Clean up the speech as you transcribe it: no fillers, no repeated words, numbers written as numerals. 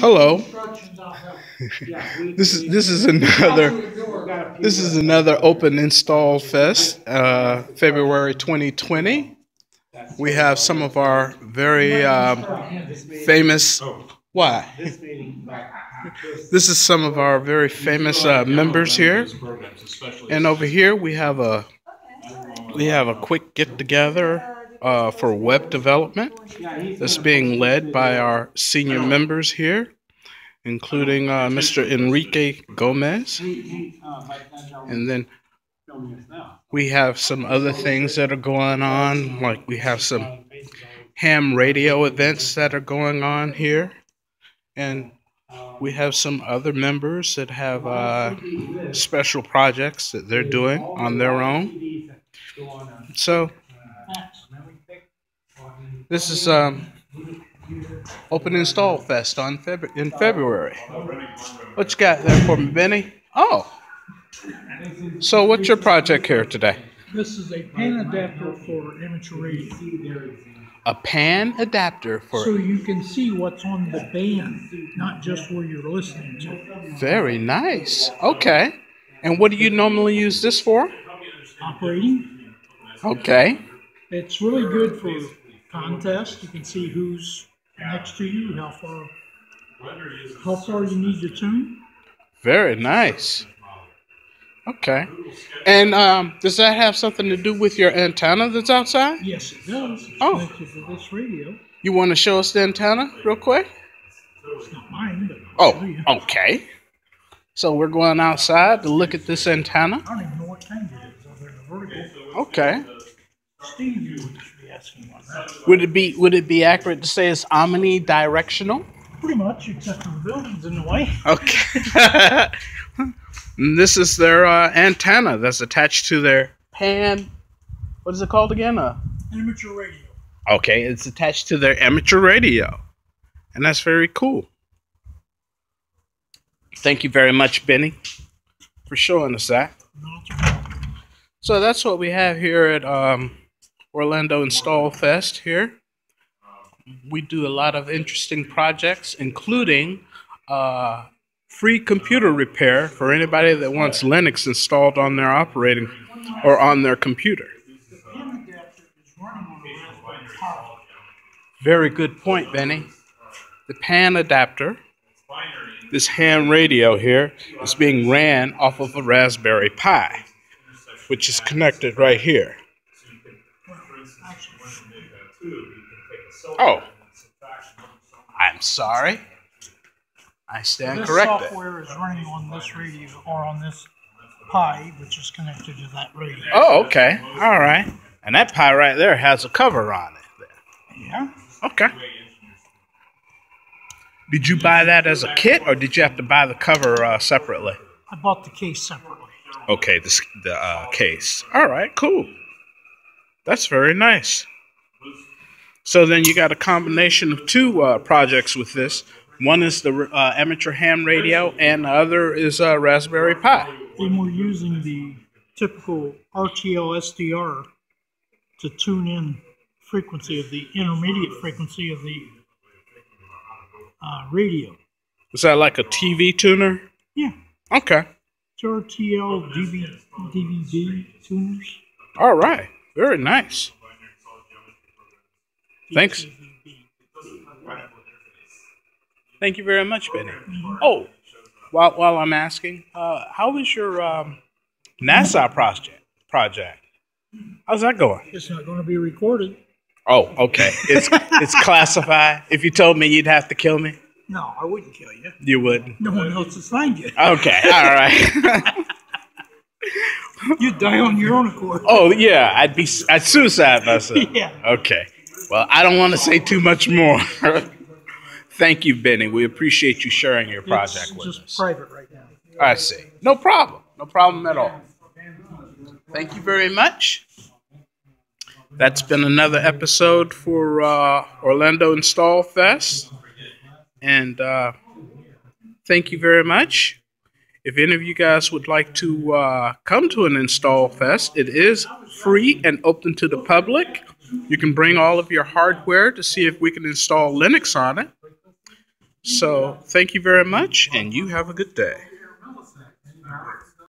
Hello. This is another Open Install Fest, February 2020. We have some of our very famous. Why? This is some of our very famous members here, and over here we have a quick get together. For web development that's being led by our senior members here, including Mr. Enrique Gomez. And then we have some other things that are going on, like we have some ham radio events that are going on here. And we have some other members that have special projects that they're doing on their own. So this is Open Install Fest in February. What you got there for me, Benny? Oh, so what's your project here today? This is a pan adapter for image reading. A pan adapter for... So you can see what's on the band, not just where you're listening to. Very nice. Okay. And what do you normally use this for? Operating. Okay. It's really good for contest. You can see who's next to you, how far you need to tune. Very nice. Okay. And does that have something to do with your antenna that's outside? Yes, it does. Oh. Thank you for this radio. You want to show us the antenna real quick? It's not mine, but oh, okay. So we're going outside to look at this antenna. I don't even know what kind it is. Over in the vertical. Okay. Steve, would be asking about that. Would it be accurate to say it's omnidirectional? Pretty much, except for the buildings in the way. Okay. This is their antenna that's attached to their pan. What is it called again? Amateur radio. Okay, it's attached to their amateur radio, and that's very cool. Thank you very much, Benny, for showing us that. So that's what we have here at Orlando Install Fest here. We do a lot of interesting projects, including free computer repair for anybody that wants Linux installed on their operating or on their computer. Very good point, Benny. The pan adapter, this ham radio here, is being ran off of a Raspberry Pi, which is connected right here. Oh, I'm sorry. I stand corrected. This software is running on this radio or on this Pi, which is connected to that radio. Oh, okay. All right. And that Pi right there has a cover on it. Yeah. Okay. Did you buy that as a kit, or did you have to buy the cover separately? I bought the case separately. Okay, the case. All right, cool. That's very nice. So then you got a combination of two projects with this. One is the amateur ham radio, and the other is Raspberry Pi. And we're using the typical RTL SDR to tune in frequency of the intermediate frequency of the radio. Is that like a TV tuner? Yeah. Okay. RTL DVD tuners. All right. Very nice. Thanks. Thank you very much, Benny. Oh, while I'm asking, how is your NASA project? How's that going? It's not going to be recorded. Oh, okay. It's classified. If you told me, you'd have to kill me. No, I wouldn't kill you. You wouldn't? No one else would find you. Okay, all right. You'd die on your own accord. Oh, yeah, I'd suicide myself. Yeah. Okay. Well, I don't want to say too much more. Thank you, Benny. We appreciate you sharing your project with us. It's just private right now. I see. No problem. No problem at all. Thank you very much. That's been another episode for Orlando Install Fest. And thank you very much. If any of you guys would like to come to an Install Fest, it is free and open to the public. You can bring all of your hardware to see if we can install Linux on it. So thank you very much, and you have a good day.